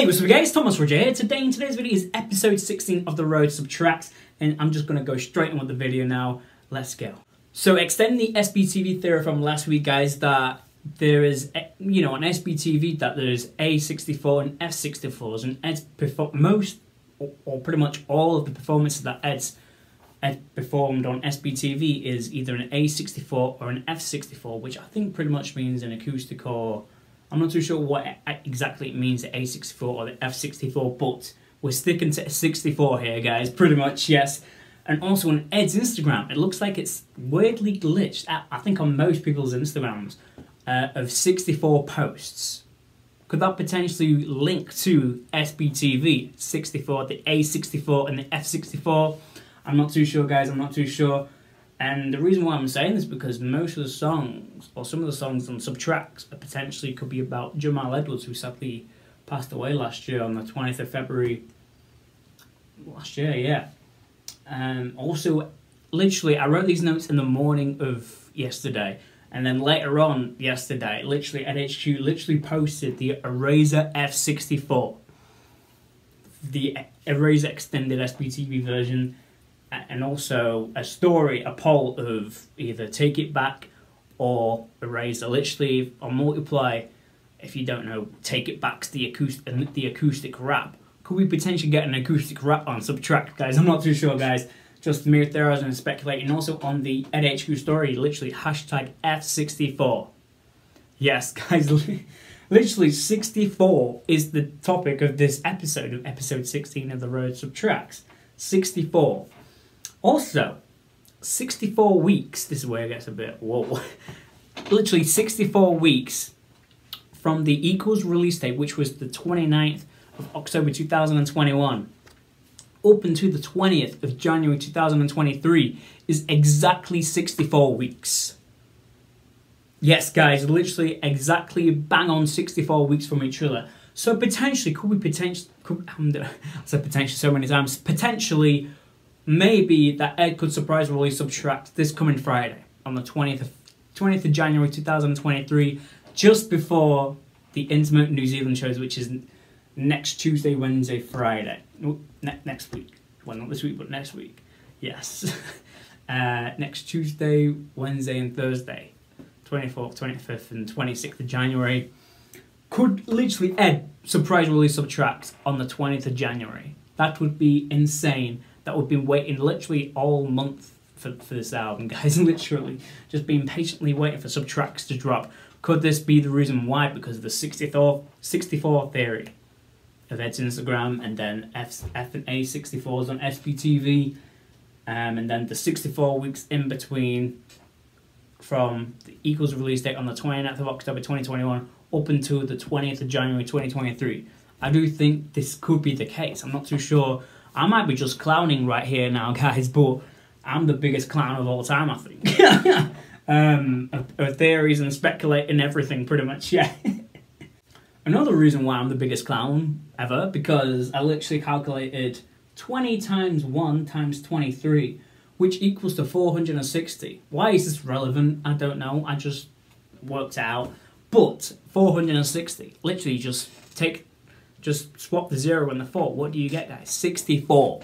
Hey, what's up guys, Thomas Roger here. Today in today's video is episode 16 of The Road Subtracts, and I'm just going to go straight on with the video now. Let's go. So extending the SBTV theory from last week, guys, that there is, you know, on SBTV that there's A64 and F64s, and Ed's most, or pretty much all of the performances that Ed performed on SBTV is either an A64 or an F64, which I think pretty much means an acoustic, or I'm not too sure what exactly it means, the A64 or the F64, but we're sticking to 64 here, guys, pretty much, yes. And also on Ed's Instagram, it looks like it's weirdly glitched, I think on most people's Instagrams, of 64 posts. Could that potentially link to SBTV, 64, the A64 and the F64? I'm not too sure, guys, I'm not too sure. And the reason why I'm saying this is because most of the songs, or some of the songs on Subtracts, potentially could be about Jamal Edwards, who sadly passed away last year on the 20th of February. Last year, yeah. Also, literally, I wrote these notes in the morning of yesterday. And then later on yesterday, literally, NHQ literally posted the Eraser F64. The Eraser Extended SBTV version. And also a story, a poll of either Take It Back or Eraser, literally, or Multiply. If you don't know, Take It Back's the acoustic rap. Could we potentially get an acoustic rap on Subtract, guys? I'm not too sure, guys. Just mere theorizing and speculating. Also on the NHQ story, literally, hashtag F64. Yes, guys, literally 64 is the topic of this episode, of episode 16 of The Road Subtracts. 64. Also, 64 weeks, this is where it gets a bit, whoa, literally 64 weeks from the Equals release date, which was the 29th of October 2021, up until the 20th of January 2023 is exactly 64 weeks. Yes, guys, literally exactly bang on 64 weeks from each other. So potentially, potentially, maybe that Ed could surprise release Subtract this coming Friday on the 20th of January 2023, just before the Intimate New Zealand shows, which is next Tuesday, Wednesday, Friday. Next week. Well, not this week, but next week. Yes. Next Tuesday, Wednesday and Thursday, 24th, 25th and 26th of January. Could literally Ed surprise release Subtract on the 20th of January? That would be insane. That we've been waiting literally all month for this album, guys, literally. Just been patiently waiting for Subtracts to drop. Could this be the reason why? Because of the 64 theory of Ed's Instagram, and then F and A64s on SBTV, and then the 64 weeks in between from the Equals release date on the 29th of October 2021 up until the 20th of January 2023. I do think this could be the case. I'm not too sure. I might be just clowning right here now, guys, but I'm the biggest clown of all time, I think. Of theories and speculating everything, pretty much, yeah. Another reason why I'm the biggest clown ever, because I literally calculated 20 times 1 times 23, which equals to 460. Why is this relevant? I don't know. I just worked out. But 460, literally just take... Just swap the 0 and the 4. What do you get, guys? 64.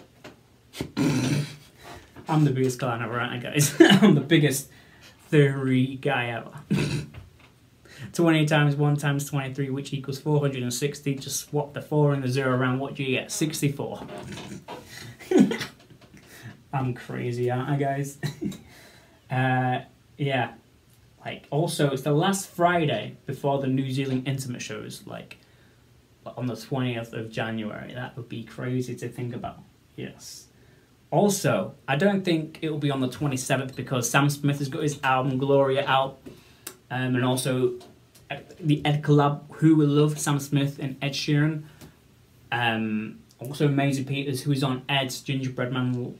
I'm the biggest clown ever, aren't I, guys? I'm the biggest theory guy ever. 20 times 1 times 23, which equals 460. Just swap the 4 and the 0 around. What do you get? 64. I'm crazy, aren't I, guys? Yeah. Like, also, it's the last Friday before the New Zealand Intimate shows, like... on the 20th of January. That would be crazy to think about, yes. Also, I don't think it will be on the 27th because Sam Smith has got his album Gloria out, and also the Ed collab Who We Love, Sam Smith and Ed Sheeran. Also Maisie Peters, who is on Ed's Gingerbread Man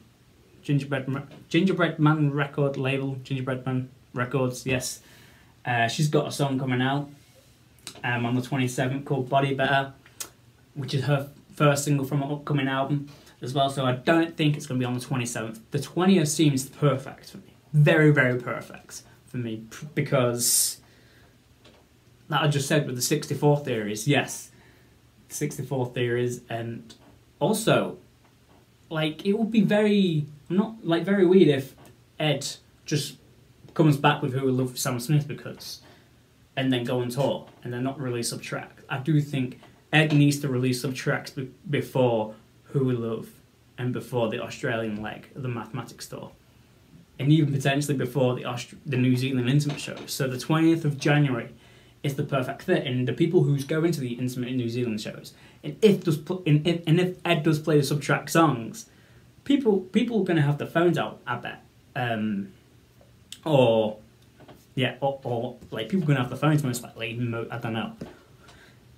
record label, Gingerbread Man Records, yes. She's got a song coming out on the 27th called Body Better, which is her first single from an upcoming album as well, so I don't think it's going to be on the 27th. The 20th seems perfect for me, very, very perfect for me, because, like I just said with the 64 theories, yes, 64 theories, and also, like, it would be very, not like very weird if Ed just comes back with Who We Love Sam Smith because, and then go on tour, and then not release Subtract. I do think Ed needs to release Subtract before Who We Love and before the Australian leg of the Mathematics Tour, and even potentially before the New Zealand Intimate show. So the 20th of January is the perfect fit, and the people who's going to the Intimate in New Zealand shows, and if Ed does play the Subtract songs, people are going to have their phones out, I bet. Or like, people are going to have their phones most likely, I don't know.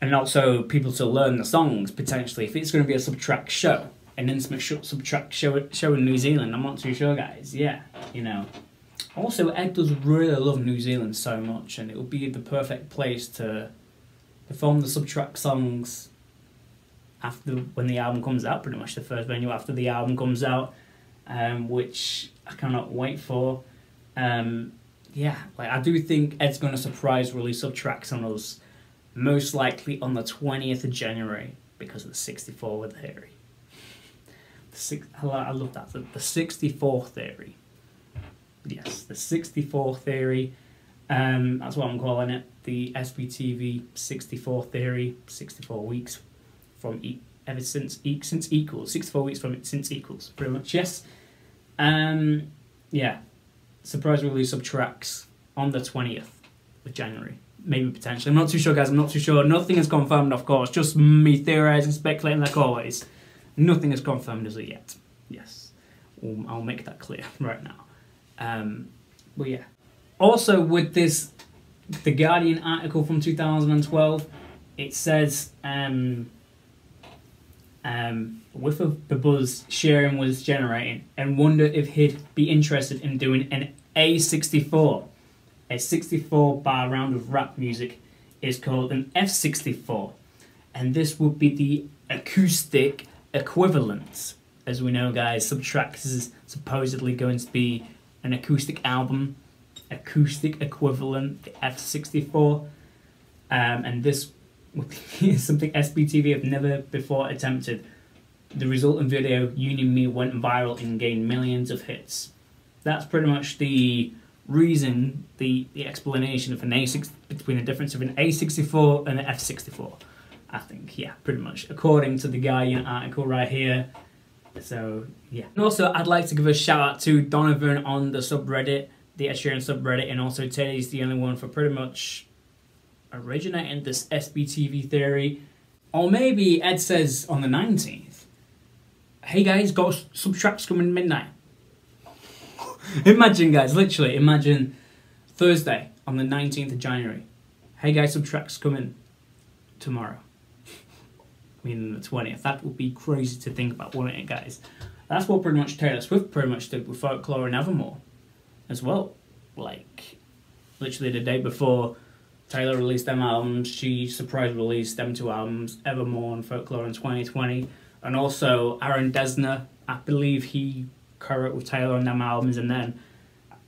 And also people to learn the songs, potentially, if it's going to be a Subtract show. An Intimate Subtract show in New Zealand. I'm not too sure, guys. Yeah, you know. Also, Ed does really love New Zealand so much, and it would be the perfect place to perform the Subtract songs after when the album comes out. Pretty much the first venue after the album comes out, which I cannot wait for. Yeah, like, I do think Ed's gonna surprise release Subtract on us, most likely on the 20th of January because of the 64 theory. I love that. The 64 theory. Yes, the 64 theory. That's what I'm calling it. The SBTV 64 theory. 64 weeks from ever since Equals. 64 weeks from since Equals. Pretty much, yes. Yeah. Surprise release Subtracts on the 20th of January. Maybe potentially. I'm not too sure, guys. I'm not too sure. Nothing is confirmed, of course. Just me theorising, speculating like always. Nothing is confirmed as of yet. Yes, I'll make that clear right now. But yeah. Also, with this, the Guardian article from 2012, it says a whiff of the buzz Sheeran was generating, and wonder if he'd be interested in doing an A64. A 64-bar round of rap music is called an F64, and this would be the acoustic equivalent. As we know, guys, Subtract is supposedly going to be an acoustic album, acoustic equivalent, the F64, and this would be something SBTV have never before attempted. The resultant video, You Need Me, went viral and gained millions of hits. That's pretty much the reason, the explanation of an A6 between the difference of an A64 and an F64. I think, yeah, pretty much, according to the Guardian article right here. So, yeah. And also, I'd like to give a shout out to Donovan on the subreddit, the Ed Sheeran subreddit, and also Teddy's the only one for pretty much originating this SBTV theory. Or maybe Ed says on the 19th, hey guys, got Subtracts coming midnight. Imagine, guys, literally, imagine Thursday on the 19th of January. Hey guys, Subtracts coming tomorrow. In the 20th, that would be crazy to think about, wouldn't it, guys? That's what pretty much Taylor Swift pretty much did with Folklore and Evermore as well. Like, literally the day before Taylor released them albums, she surprise released them two albums, Evermore and Folklore, in 2020. And also Aaron Dessner, I believe he co-wrote with Taylor on them albums, and then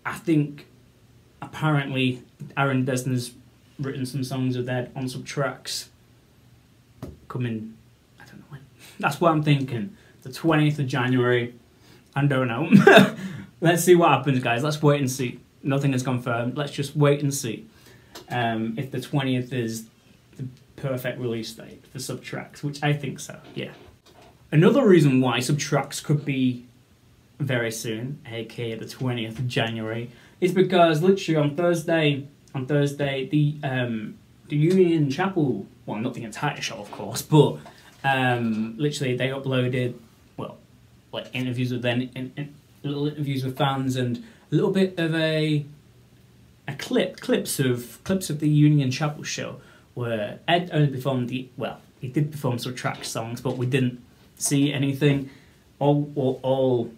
I think apparently Aaron Dessner's written some songs with Ed on Subtracts coming. I don't know when. That's what I'm thinking. The 20th of January. I don't know. Let's see what happens, guys. Let's wait and see. Nothing is confirmed. Let's just wait and see if the 20th is the perfect release date for Subtracts, which I think so, yeah. Another reason why Subtracts could be very soon, aka the 20th of January, is because literally on Thursday, the Union Chapel, well, not the entire show, of course, but literally, they uploaded, well, like interviews with them, little interviews with fans, and a little bit of clips of the Union Chapel show, where Ed only performed he did perform some track songs, but we didn't see anything. All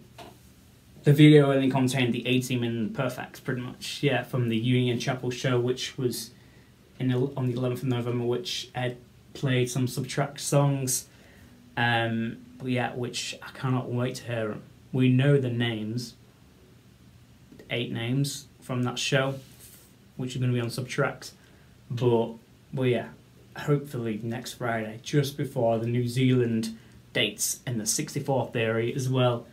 the video only contained the A-Team and Perfects, pretty much, yeah, from the Union Chapel show, which was on the 11th of November, which Ed played some Subtract songs, but yeah, which I cannot wait to hear them. We know the names, 8 names from that show, which are going to be on Subtract, but yeah, hopefully next Friday, just before the New Zealand dates and the 64th area as well,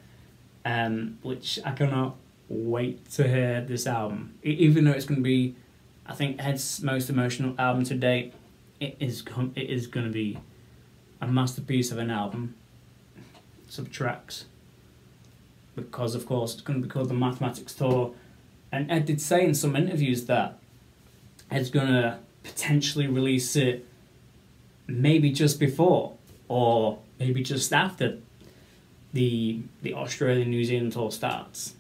which I cannot wait to hear this album. Even though it's going to be, I think, Ed's most emotional album to date, it is going to be a masterpiece of an album, Subtracts, because of course it's going to be called the Mathematics Tour, and Ed did say in some interviews that Ed's going to potentially release it maybe just before or maybe just after the Australian New Zealand tour starts,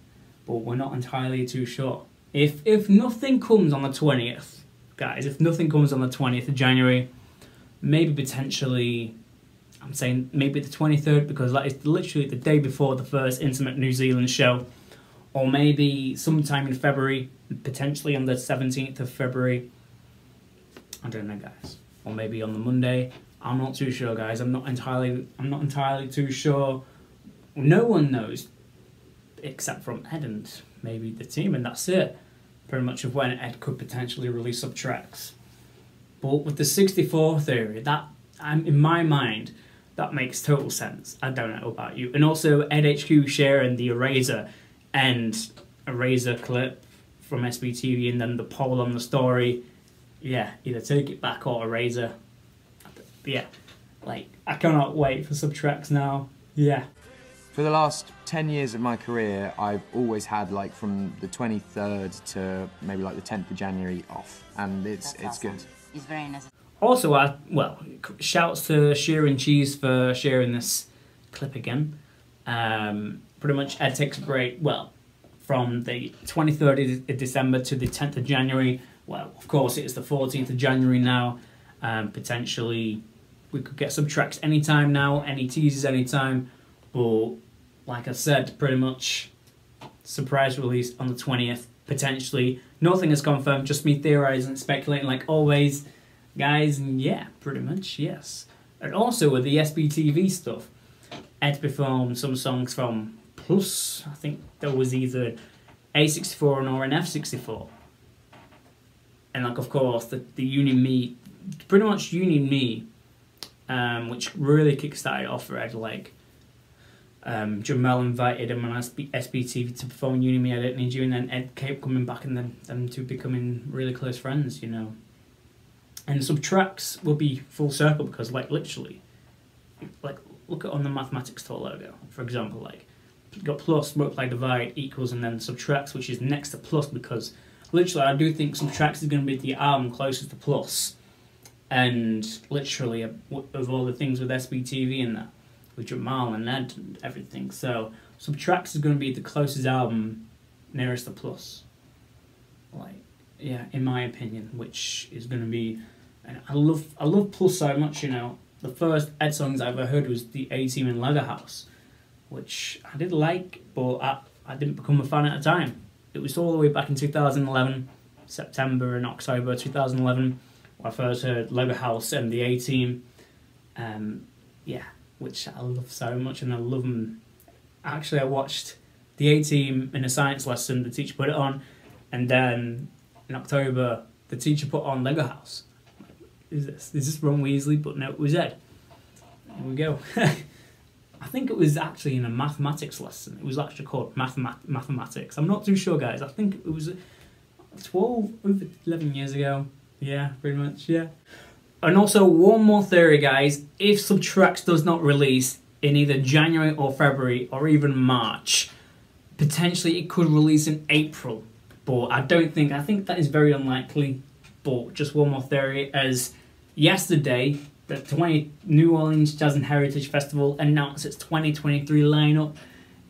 but we're not entirely too sure. If nothing comes on the 20th, guys, if nothing comes on the 20th of January, maybe potentially, I'm saying maybe the 23rd, because that is literally the day before the first intimate New Zealand show, or maybe sometime in February, potentially on the 17th of February. I don't know, guys. Or maybe on the Monday. I'm not too sure, guys. I'm not entirely too sure. No one knows, except from Ed and maybe the team, and that's it. Pretty much of when Ed could potentially release Subtracts. But with the 64 theory, that in my mind, that makes total sense. I don't know about you. And also NHQ sharing the Eraser and Eraser clip from SBTV, and then the poll on the story. Yeah, either Take It Back or Eraser. Yeah, like, I cannot wait for Subtracts now. Yeah. For the last 10 years of my career, I've always had, like, from the 23rd to maybe like the 10th of January off, and it's awesome. Good. It's very nice. Also, well, shouts to Sheeran Cheese for sharing this clip again. Pretty much Ed takes a break, well, from the 23rd of December to the 10th of January. Well, of course, it's the 14th of January now. Potentially, we could get Subtracts anytime now, any teasers anytime. But, like I said, pretty much surprise release on the 20th, potentially. Nothing is confirmed, just me theorising and speculating like always. Guys, and yeah, pretty much, yes. And also with the SBTV stuff, Ed performed some songs from Plus, I think there was either A64 or an F64. And like, of course, the Union Me, pretty much Union Me, which really kickstarted off for Ed, like, Jamal invited him on SBTV to perform Union Me I Don't Need You, and then Ed kept coming back and then them two becoming really close friends, you know. And Subtracts will be full circle because, like, literally, like, look at on the Mathematics Tour logo, for example, like, you've got Plus, Multiply, Divide, Equals, and then Subtracts, which is next to Plus, because literally I do think Subtracts is going to be the album closest to Plus. And literally, of all the things with SBTV and that, with Jamal and Ed and everything, so Subtracts is going to be the closest album nearest to Plus. Like, yeah, in my opinion, which is going to be. And I love Plus so much, you know. The first Ed songs I ever heard was the A-Team in Lego House, which I did like, but I didn't become a fan at the time. It was all the way back in 2011, September and October 2011, where I first heard Lego House and the A-Team. Yeah, which I love so much, and I love them. Actually, I watched the A-Team in a science lesson, the teacher put it on, and then in October, the teacher put on Lego House. Is this Ron Weasley? But no, it was Ed. There we go. I think it was actually in a mathematics lesson. It was actually called Mathematics. I'm not too sure, guys. I think it was 12, over 11 years ago. Yeah, pretty much, yeah. And also, one more theory, guys. If Subtracts does not release in either January or February or even March, potentially it could release in April. But I think that is very unlikely. But just one more theory, as yesterday, the New Orleans Jazz and Heritage Festival announced its 2023 lineup,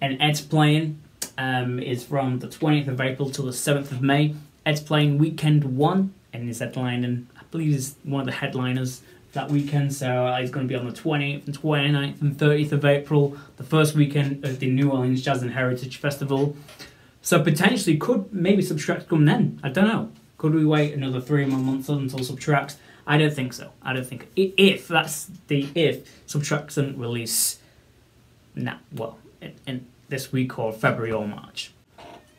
and Ed's playing is from the 20th of April to the 7th of May. Ed's playing weekend one, and is headlining. I believe he's one of the headliners that weekend, so he's going to be on the 20th and 29th and 30th of April, the first weekend of the New Orleans Jazz and Heritage Festival. So potentially, could maybe Subtracts come then? I don't know. Could we wait another 3 more months until Subtracts? I don't think so. I don't think if Subtracts doesn't release in this week or February or March.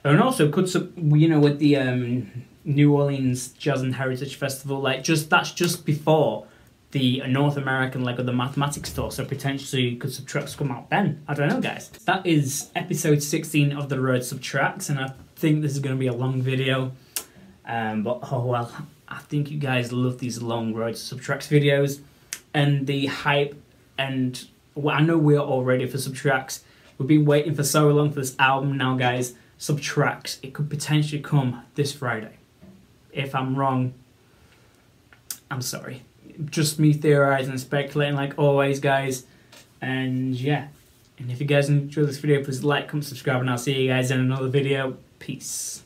And also, could with the New Orleans Jazz and Heritage Festival, like, just that's just before the North American leg of the Mathematics Tour, so potentially could Subtracts come out then? I don't know, guys. That is episode 16 of The Road Subtracts, and I think this is going to be a long video, but oh well, I think you guys love these long Road Subtracts videos, and the hype, and well, I know we're all ready for Subtracts. We've been waiting for so long for this album now, guys. Subtracts, it could potentially come this Friday. If I'm wrong, I'm sorry. Just me theorizing and speculating like always, guys. And yeah, and if you guys enjoyed this video, please like, comment, subscribe, and I'll see you guys in another video. Peace.